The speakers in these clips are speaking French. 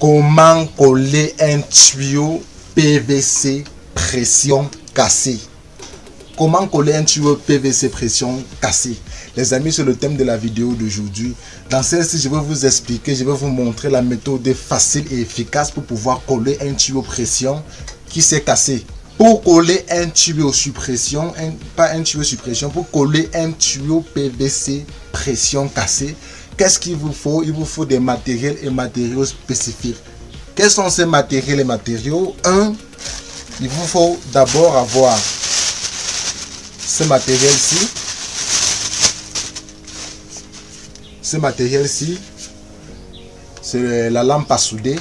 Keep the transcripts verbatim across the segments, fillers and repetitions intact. Comment coller un tuyau P V C pression cassée? Comment coller un tuyau P V C pression cassée? Les amis, c'est le thème de la vidéo d'aujourd'hui. Dans celle-ci, je vais vous expliquer, je vais vous montrer la méthode facile et efficace pour pouvoir coller un tuyau pression qui s'est cassé. Pour coller un tuyau suppression, un, pas un tuyau suppression, pour coller un tuyau P V C pression cassée, qu'est-ce qu'il vous faut? Il vous faut des matériels et matériaux spécifiques. Quels sont ces matériels et matériaux? Un, il vous faut d'abord avoir ce matériel-ci. Ce matériel-ci, c'est la lampe à souder.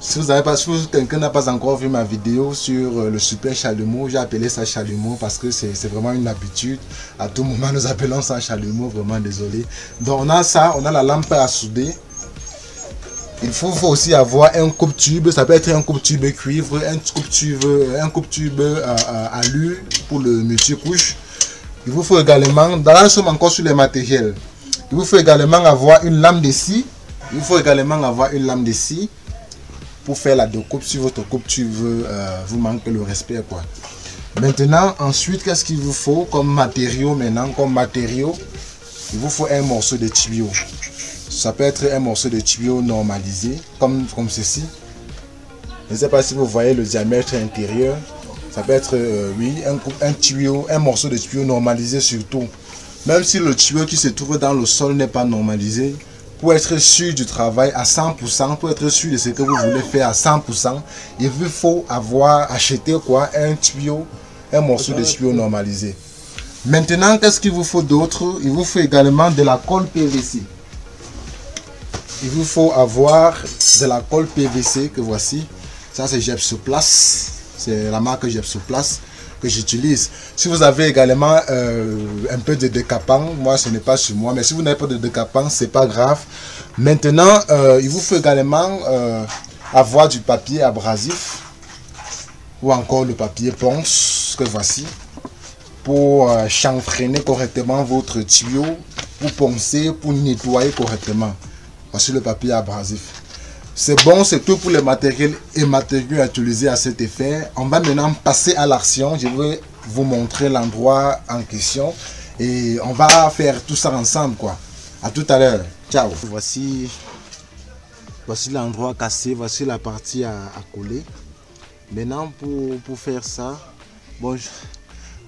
Si vous avez pas, si quelqu'un n'a pas encore vu ma vidéo sur le super chalumeau, j'ai appelé ça chalumeau parce que c'est vraiment une habitude. À tout moment, nous appelons ça chalumeau, vraiment désolé. Donc on a ça, on a la lampe à souder. Il faut, faut aussi avoir un coupe-tube, ça peut être un coupe-tube cuivre, un coupe-tube un coupe-tube euh, euh, alu pour le multicouche. Il vous faut également, dans la somme encore sur les matériels, il vous faut également avoir une lame de scie. Il faut également avoir une lame de scie. Pour faire la découpe, si votre coupe tu veux euh, vous manque le respect quoi. Maintenant, ensuite, qu'est-ce qu'il vous faut comme matériaux maintenant, comme matériaux, il vous faut un morceau de tuyau. Ça peut être un morceau de tuyau normalisé, comme, comme ceci. Je ne sais pas si vous voyez le diamètre intérieur. Ça peut être, euh, oui, un, un tuyau, un morceau de tuyau normalisé surtout. Même si le tuyau qui se trouve dans le sol n'est pas normalisé, pour être sûr du travail à cent pour cent, pour être sûr de ce que vous voulez faire à cent pour cent, il vous faut avoir acheté quoi, un tuyau, un morceau de tuyau normalisé. Maintenant, qu'est-ce qu'il vous faut d'autre? Il vous faut également de la colle P V C. Il vous faut avoir de la colle P V C que voici. Ça c'est Jepseuplace, c'est la marque Jepseuplace que j'utilise. Si vous avez également euh, un peu de décapant, moi ce n'est pas sur moi, mais si vous n'avez pas de décapant, c'est pas grave. Maintenant, euh, il vous faut également euh, avoir du papier abrasif ou encore le papier ponce que voici pour euh, chanfreiner correctement votre tuyau, pour poncer, pour nettoyer correctement. Voici le papier abrasif. C'est bon, c'est tout pour les matériels et matériaux utilisés à cet effet. On va maintenant passer à l'action. Je vais vous montrer l'endroit en question et on va faire tout ça ensemble quoi. À tout à l'heure. Ciao. Voici, voici l'endroit cassé. Voici la partie à, à coller. Maintenant pour, pour faire ça, bon,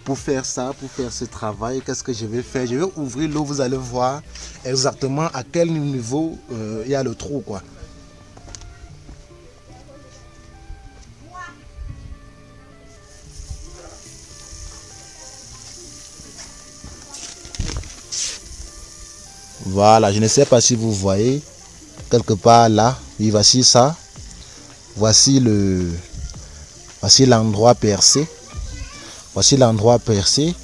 pour faire ça, pour faire ce travail, qu'est-ce que je vais faire? Je vais ouvrir l'eau. Vous allez voir exactement à quel niveau euh, il y a le trou quoi. Voilà, je ne sais pas si vous voyez, quelque part là, et voici ça, voici le, voici l'endroit percé, voici l'endroit percé.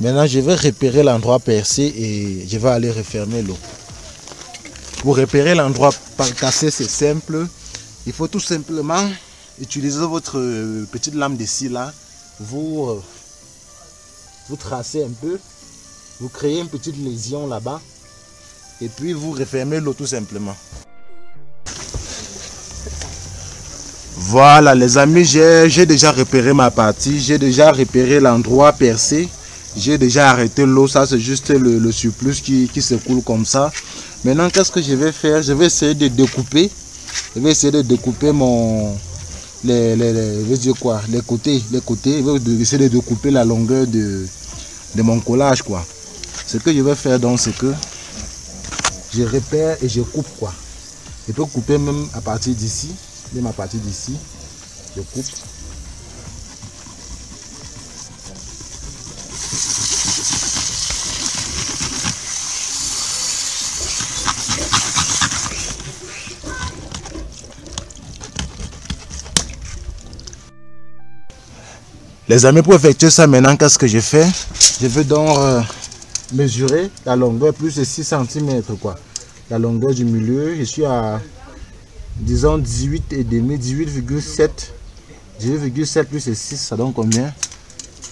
Maintenant, je vais repérer l'endroit percé et je vais aller refermer l'eau. Pour repérer l'endroit cassé, c'est simple, il faut tout simplement utiliser votre petite lame de scie là, vous, vous tracez un peu, vous créez une petite lésion là-bas. Et puis vous refermez l'eau tout simplement. Voilà les amis, j'ai déjà repéré ma partie, j'ai déjà repéré l'endroit percé, j'ai déjà arrêté l'eau, ça c'est juste le, le surplus qui, qui se coule comme ça. Maintenant qu'est-ce que je vais faire? Je vais essayer de découper, je vais essayer de découper mon, les, les, les, je veux dire quoi, les côtés, les côtés, je vais essayer de découper la longueur de, de mon collage quoi. Ce que je vais faire donc c'est que je repère et je coupe quoi. Je peux couper même à partir d'ici. Même à partir d'ici. Je coupe. Les amis, pour effectuer ça maintenant, qu'est-ce que je fais? Je veux donc... Euh mesurer la longueur plus de six centimètres quoi, la longueur du milieu. Je suis à disons dix-huit et demi, dix-huit virgule sept, dix-huit virgule sept plus de six, ça donne combien?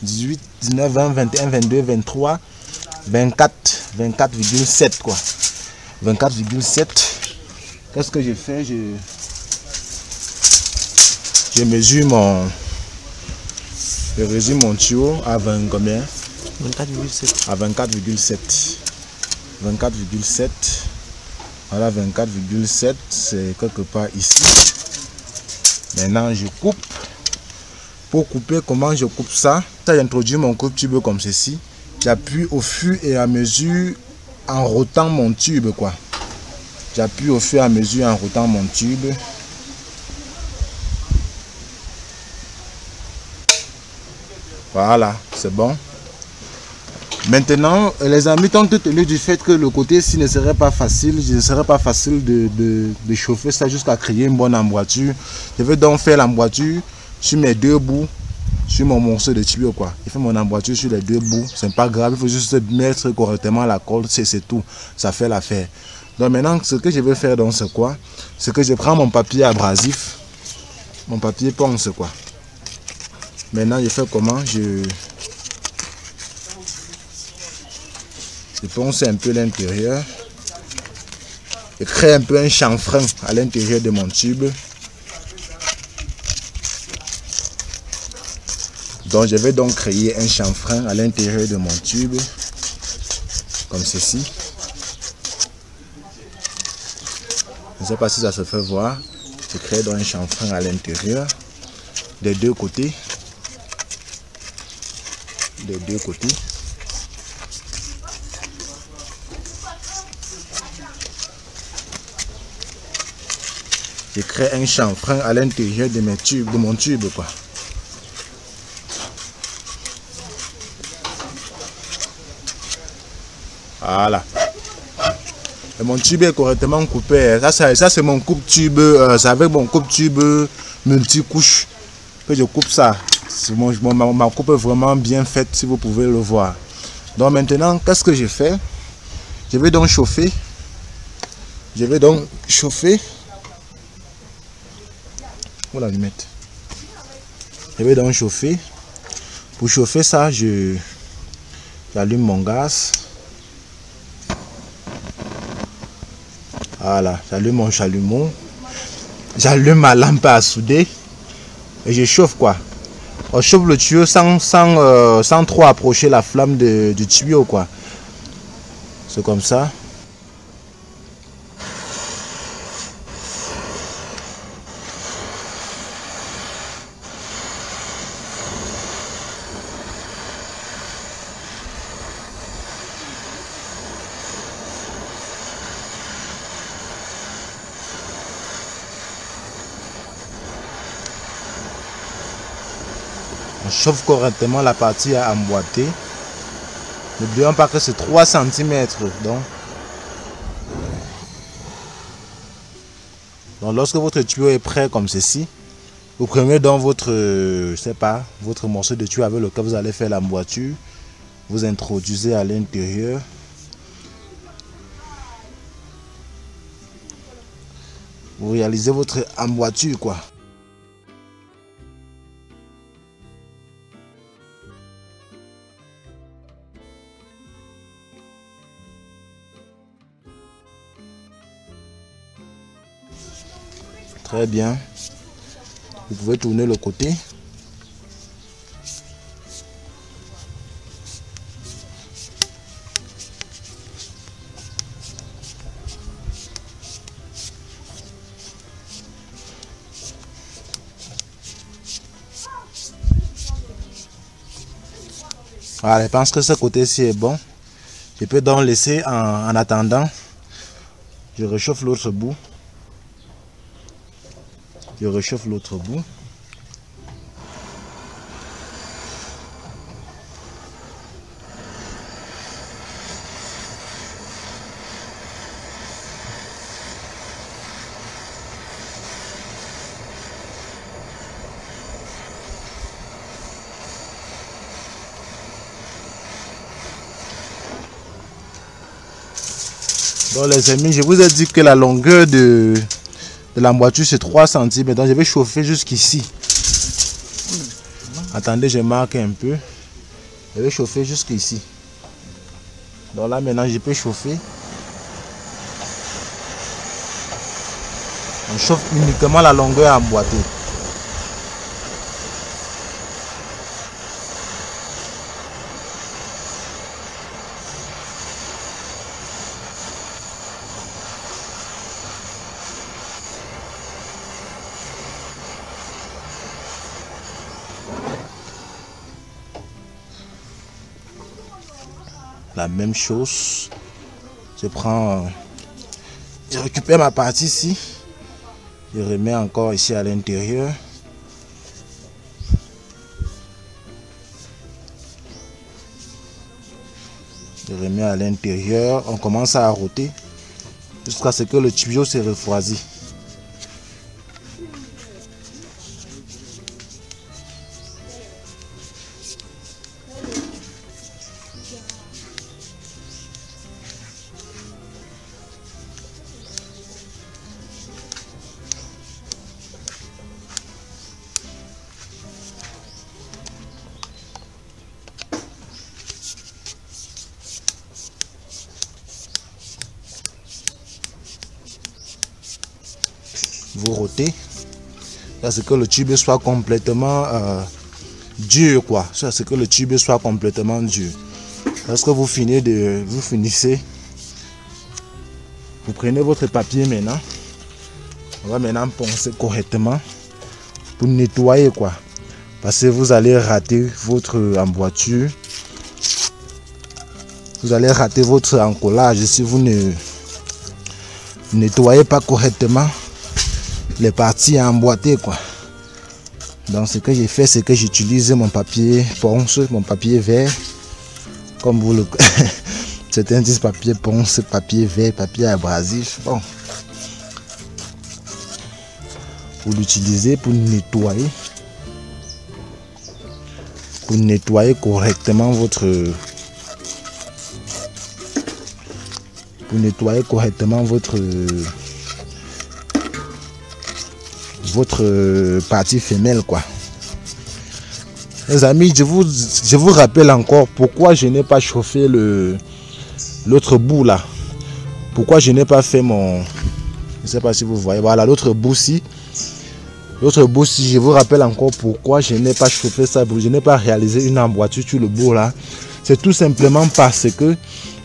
dix-huit, dix-neuf, vingt, vingt et un, vingt-deux, vingt-trois, vingt-quatre, vingt-quatre virgule sept quoi, vingt-quatre virgule sept. Qu'est-ce que je fais? Je, je mesure mon... Je mesure mon tuyau à vingt combien? vingt-quatre virgule sept. À vingt-quatre virgule sept. vingt-quatre virgule sept. Voilà, vingt-quatre virgule sept, c'est quelque part ici. Maintenant, je coupe. Pour couper, comment je coupe ça? Ça, j'introduis mon coupe-tube comme ceci. J'appuie au fur et à mesure en rotant mon tube, quoi. J'appuie au fur et à mesure en rotant mon tube. Voilà, c'est bon. Maintenant, les amis, tant tenu du fait que le côté ci ne serait pas facile, il ne serait pas facile de, de, de chauffer ça jusqu'à créer une bonne emboîture. Je vais donc faire l'emboîture sur mes deux bouts, sur mon morceau de tuyau, quoi. Je fais mon emboîture sur les deux bouts, c'est pas grave, il faut juste mettre correctement la corde, c'est tout, ça fait l'affaire. Donc maintenant, ce que je vais faire, donc, c'est quoi? C'est que je prends mon papier abrasif, mon papier ponce, quoi. Maintenant, je fais comment? Je, je ponce un peu l'intérieur. Je crée un peu un chanfrein à l'intérieur de mon tube. Donc, je vais donc créer un chanfrein à l'intérieur de mon tube, comme ceci. Je ne sais pas si ça se fait voir. Je crée donc un chanfrein à l'intérieur des deux côtés. Des deux côtés. Je crée un chanfrein à l'intérieur de mes tubes, de mon tube, quoi. Voilà. Et mon tube est correctement coupé. Ça, ça, ça c'est mon coupe-tube. Euh, c'est avec mon coupe-tube multicouche que je coupe ça. Mon, mon, ma coupe est vraiment bien faite, si vous pouvez le voir. Donc maintenant, qu'est-ce que je fais? Je vais donc chauffer. Je vais donc chauffer. Où l'allumette? Je vais donc chauffer. Pour chauffer ça, je j'allume mon gaz. Voilà, j'allume mon chalumeau, j'allume ma lampe à souder et je chauffe, quoi. On chauffe le tuyau sans, sans, euh, sans trop approcher la flamme de, du tuyau, quoi. C'est comme ça. On chauffe correctement la partie à emboîter. N'oublions pas que c'est trois centimètres. Donc, donc lorsque votre tuyau est prêt comme ceci, vous prenez dans votre, je sais pas, votre morceau de tuyau avec lequel vous allez faire l'emboîture. Vous introduisez à l'intérieur. Vous réalisez votre emboîture, quoi. Très bien. Vous pouvez tourner le côté. Voilà, je pense que ce côté-ci est bon. Je peux donc laisser en, en attendant. Je réchauffe l'autre bout. Je réchauffe l'autre bout. Bon les amis, je vous ai dit que la longueur de... l'emboîture c'est trois centimètres. Donc je vais chauffer jusqu'ici. Attendez, je marque un peu. Je vais chauffer jusqu'ici. Donc là maintenant je peux chauffer. On chauffe uniquement la longueur à emboîter. La même chose, je prends, je récupère ma partie ici, je remets encore ici à l'intérieur. Je remets à l'intérieur, on commence à rôter jusqu'à ce que le tuyau se refroidisse. Vous rôtez à ce que le tube soit complètement euh, dur quoi, à ce que le tube soit complètement dur. Lorsque vous finissez de vous finissez vous prenez votre papier. Maintenant on va maintenant poncer correctement pour nettoyer quoi, parce que vous allez rater votre emboîture, vous allez rater votre encollage si vous ne nettoyez pas correctement les parties à emboîter quoi. Donc ce que j'ai fait, c'est que j'utilise mon papier ponce, mon papier vert, comme vous le certains disent papier ponce, papier vert, papier abrasif. Bon, vous l'utilisez pour nettoyer, pour nettoyer correctement votre pour nettoyer correctement votre votre partie femelle quoi. Les amis, je vous je vous rappelle encore pourquoi je n'ai pas chauffé le l'autre bout là, pourquoi je n'ai pas fait mon, je sais pas si vous voyez, voilà l'autre bout ci l'autre bout ci je vous rappelle encore pourquoi je n'ai pas chauffé ça, je n'ai pas réalisé une emboîture sur le bout là. C'est tout simplement parce que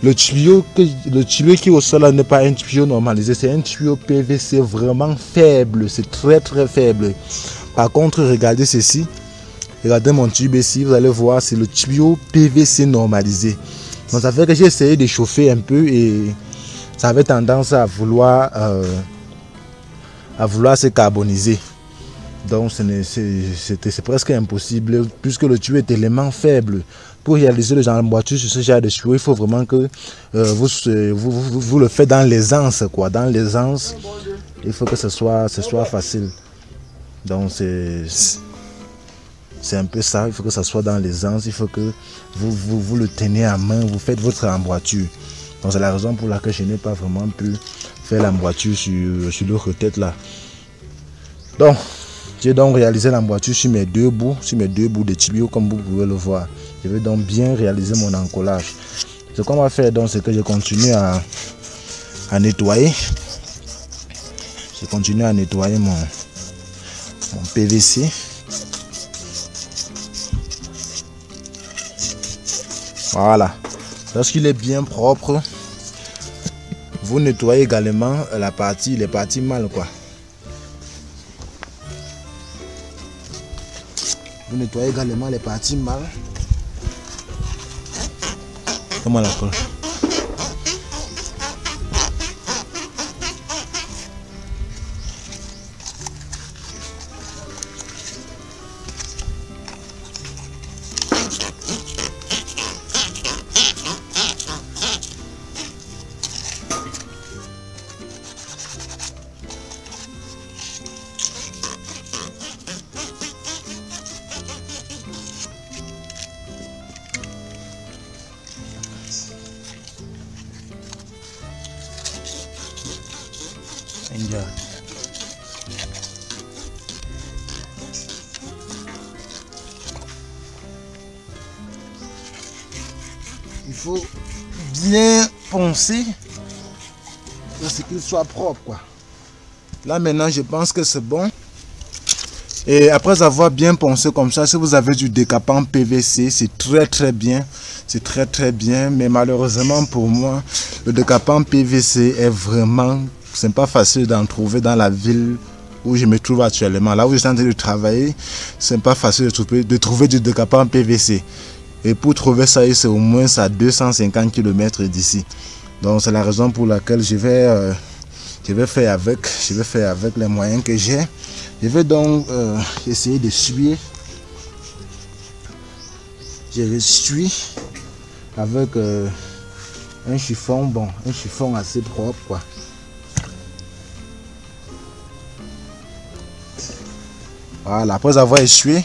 le tuyau que le tuyau qui est au sol n'est pas un tuyau normalisé, c'est un tuyau P V C vraiment faible, c'est très très faible. Par contre, regardez ceci, regardez mon tube ici, vous allez voir, c'est le tuyau P V C normalisé. Donc ça fait que j'ai essayé de chauffer un peu et ça avait tendance à vouloir euh, à vouloir se carboniser. Donc c'est presque impossible puisque le tuyau est tellement faible. Pour réaliser le genre d'emboîture sur ce genre de tuyau, il faut vraiment que euh, vous, vous, vous, vous le faites dans l'aisance quoi, dans l'aisance. Il faut que ce soit, ce soit facile. Donc c'est un peu ça, il faut que ça soit dans l'aisance, il faut que vous, vous, vous le tenez à main, vous faites votre emboîture. Donc c'est la raison pour laquelle je n'ai pas vraiment pu faire l'emboîture sur, sur l'autre tête là. Donc j'ai donc réalisé l'emboîture sur mes deux bouts, sur mes deux bouts de tuyau comme vous pouvez le voir. Je vais donc bien réaliser mon encollage. Ce qu'on va faire donc, c'est que je continue à, à nettoyer. Je continue à nettoyer mon, mon P V C. Voilà. Lorsqu'il est bien propre, vous nettoyez également la partie, les parties mâles quoi. Vous nettoyez également les parties mâles. Comment la colle? Il faut bien poncer pour qu'il soit propre quoi. Là maintenant je pense que c'est bon. Et après avoir bien poncé comme ça, si vous avez du décapant P V C, c'est très très bien. C'est très très bien. Mais malheureusement pour moi, le décapant P V C est vraiment... C'est pas facile d'en trouver dans la ville où je me trouve actuellement. Là où je suis en train de travailler, c'est pas facile de trouver, de trouver du décapant P V C. Et pour trouver ça, c'est au moins à deux cent cinquante kilomètres d'ici. Donc c'est la raison pour laquelle je vais... Euh, Je vais faire avec, je vais faire avec les moyens que j'ai. Je vais donc euh, essayer d'essuyer. Je l'essuie avec euh, un chiffon, bon, un chiffon assez propre, quoi. Voilà, après avoir essuyé,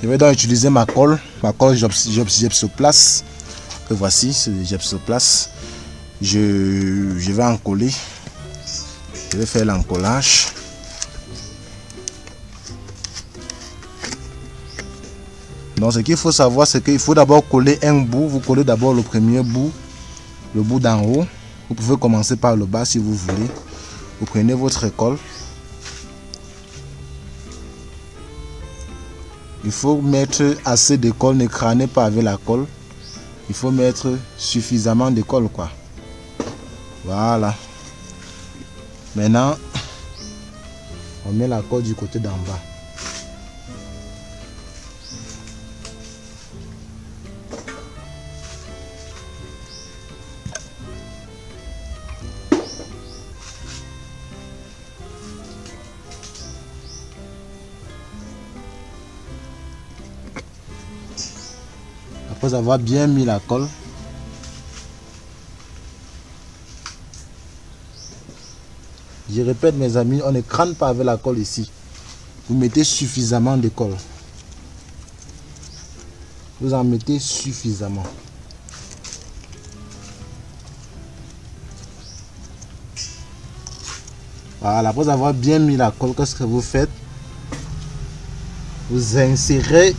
je vais donc utiliser ma colle, ma colle Jepseuplace. Que voici, c'est le Jepseuplace. Je, je vais en coller, je vais faire l'encollage. Donc ce qu'il faut savoir, c'est qu'il faut d'abord coller un bout. Vous collez d'abord le premier bout, le bout d'en haut. Vous pouvez commencer par le bas si vous voulez. Vous prenez votre colle. Il faut mettre assez de colle, ne crânez pas avec la colle. Il faut mettre suffisamment de colle, quoi. Voilà. Maintenant, on met la colle du côté d'en bas. Après avoir bien mis la colle, je répète mes amis, on ne crâne pas avec la colle ici. Vous mettez suffisamment de colle. Vous en mettez suffisamment. Voilà, après avoir bien mis la colle, qu'est-ce que vous faites? Vous insérez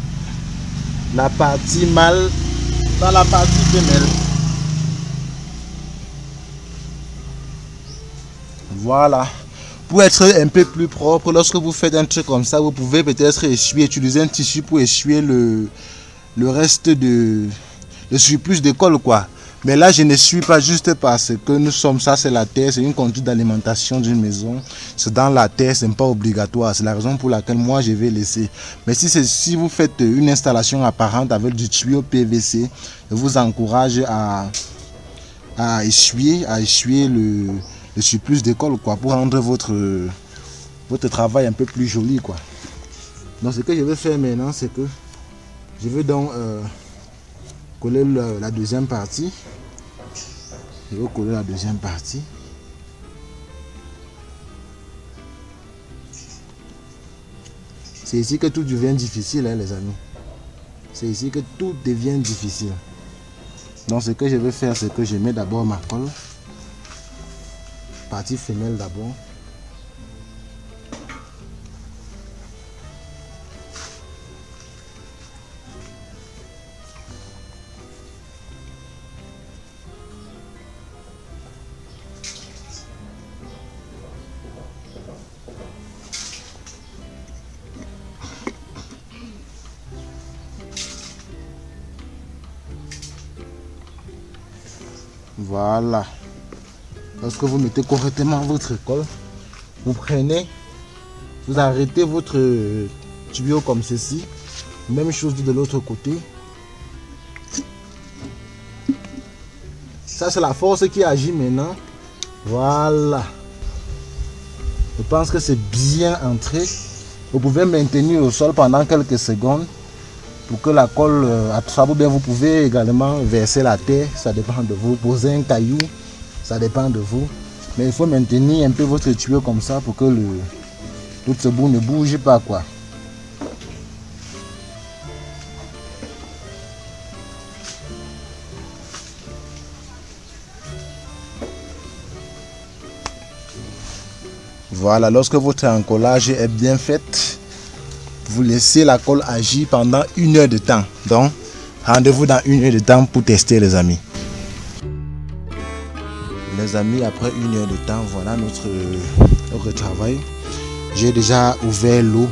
la partie mâle dans la partie femelle. Voilà, pour être un peu plus propre, lorsque vous faites un truc comme ça, vous pouvez peut-être essuyer, utiliser un tissu pour essuyer le, le reste de le surplus de colle, quoi. Mais là je n'essuie pas, juste parce que nous sommes, ça c'est la terre, c'est une conduite d'alimentation d'une maison, c'est dans la terre, c'est pas obligatoire, c'est la raison pour laquelle moi je vais laisser. Mais si, si vous faites une installation apparente avec du tuyau P V C, je vous encourage à, à essuyer, à essuyer le, le surplus de colle, quoi, pour rendre votre, votre travail un peu plus joli, quoi. Donc ce que je vais faire maintenant, c'est que je vais donc... Euh, coller la deuxième partie. Je vais coller la deuxième partie. C'est ici que tout devient difficile, hein, les amis. C'est ici que tout devient difficile. Donc ce que je vais faire, c'est que je mets d'abord ma colle. Partie femelle d'abord. Voilà. Lorsque vous mettez correctement votre colle, vous prenez, vous arrêtez votre tuyau comme ceci. Même chose de l'autre côté. Ça c'est la force qui agit maintenant. Voilà. Je pense que c'est bien entré. Vous pouvez maintenir au sol pendant quelques secondes pour que la colle attrape, ou bien vous pouvez également verser la terre, ça dépend de vous, poser un caillou, ça dépend de vous. Mais il faut maintenir un peu votre tuyau comme ça pour que le, tout ce bout ne bouge pas, quoi. Voilà, lorsque votre encollage est bien fait, vous laissez la colle agir pendant une heure de temps. Donc, rendez-vous dans une heure de temps pour tester, les amis. Les amis, après une heure de temps, voilà notre au retravail. J'ai déjà ouvert l'eau.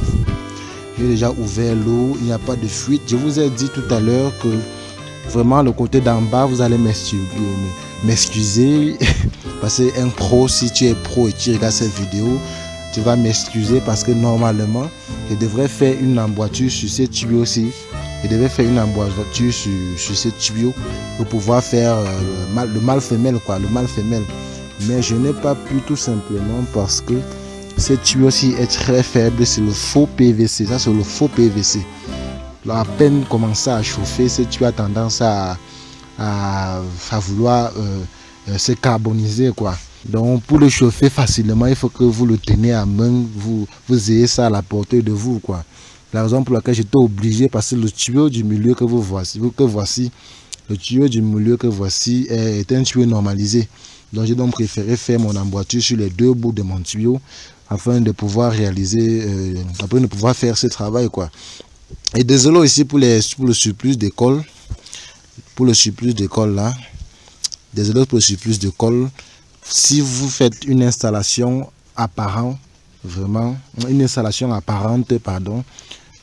J'ai déjà ouvert l'eau, il n'y a pas de fuite. Je vous ai dit tout à l'heure que vraiment le côté d'en bas, vous allez m'excuser. Parce qu'un pro, si tu es pro et tu regardes cette vidéo, tu vas m'excuser parce que normalement, je devrais faire une emboîture sur ces tuyaux aussi. Je devais faire une emboîture sur, sur ces tuyaux pour pouvoir faire le mâle, le mâle femelle, quoi, le mâle femelle. Mais je n'ai pas pu tout simplement parce que ce tuyau aussi est très faible, c'est le faux P V C. Ça, c'est le faux P V C. Là, à peine commencé à chauffer, ce tuyau a tendance à, à, à vouloir euh, euh, se carboniser, quoi. Donc, pour le chauffer facilement, il faut que vous le teniez à main, vous, vous ayez ça à la portée de vous, quoi. La raison pour laquelle j'étais obligé, parce que le tuyau du milieu que vous voici, que voici, le tuyau du milieu que voici est, est un tuyau normalisé. Donc, j'ai donc préféré faire mon emboîture sur les deux bouts de mon tuyau afin de pouvoir réaliser, euh, afin de pouvoir faire ce travail, quoi. Et désolé ici pour, les, pour le surplus de colle, pour le surplus de colle là, désolé pour le surplus de colle. Si vous faites une installation apparente, vraiment, une installation apparente, pardon,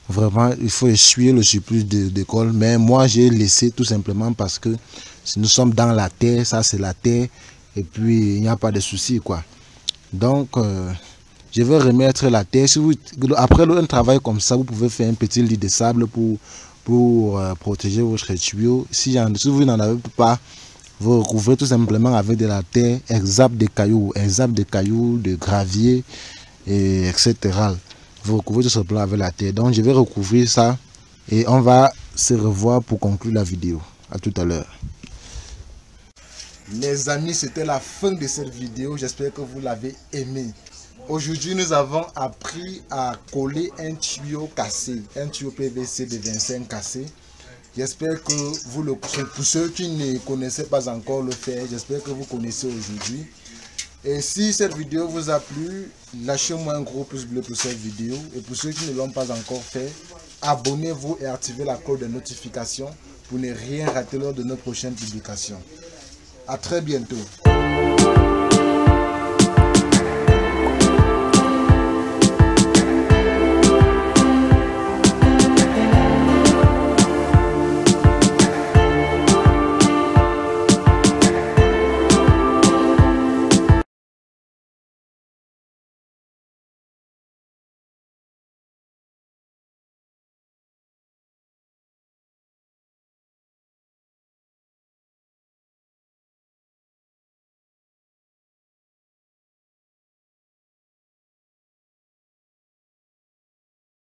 vraiment, il faut essuyer le surplus de, de colle. Mais moi, j'ai laissé tout simplement parce que si nous sommes dans la terre, ça c'est la terre, et puis il n'y a pas de souci, quoi. Donc, euh, je vais remettre la terre. Si vous, après un travail comme ça, vous pouvez faire un petit lit de sable pour, pour euh, protéger votre tuyau. Si, si vous n'en avez pas, vous recouvrez tout simplement avec de la terre, exemple des cailloux, exemple des cailloux, de gravier, et et cetera. Vous recouvrez tout simplement avec la terre. Donc je vais recouvrir ça et on va se revoir pour conclure la vidéo. À tout à l'heure. Les amis, c'était la fin de cette vidéo. J'espère que vous l'avez aimé. Aujourd'hui, nous avons appris à coller un tuyau cassé, un tuyau P V C de vingt-cinq cassé. J'espère que vous le pour ceux qui ne connaissaient pas encore le faire, j'espère que vous connaissez aujourd'hui. Et si cette vidéo vous a plu, lâchez-moi un gros pouce bleu pour cette vidéo. Et pour ceux qui ne l'ont pas encore fait, abonnez-vous et activez la cloche de notification pour ne rien rater lors de nos prochaines publications. À très bientôt.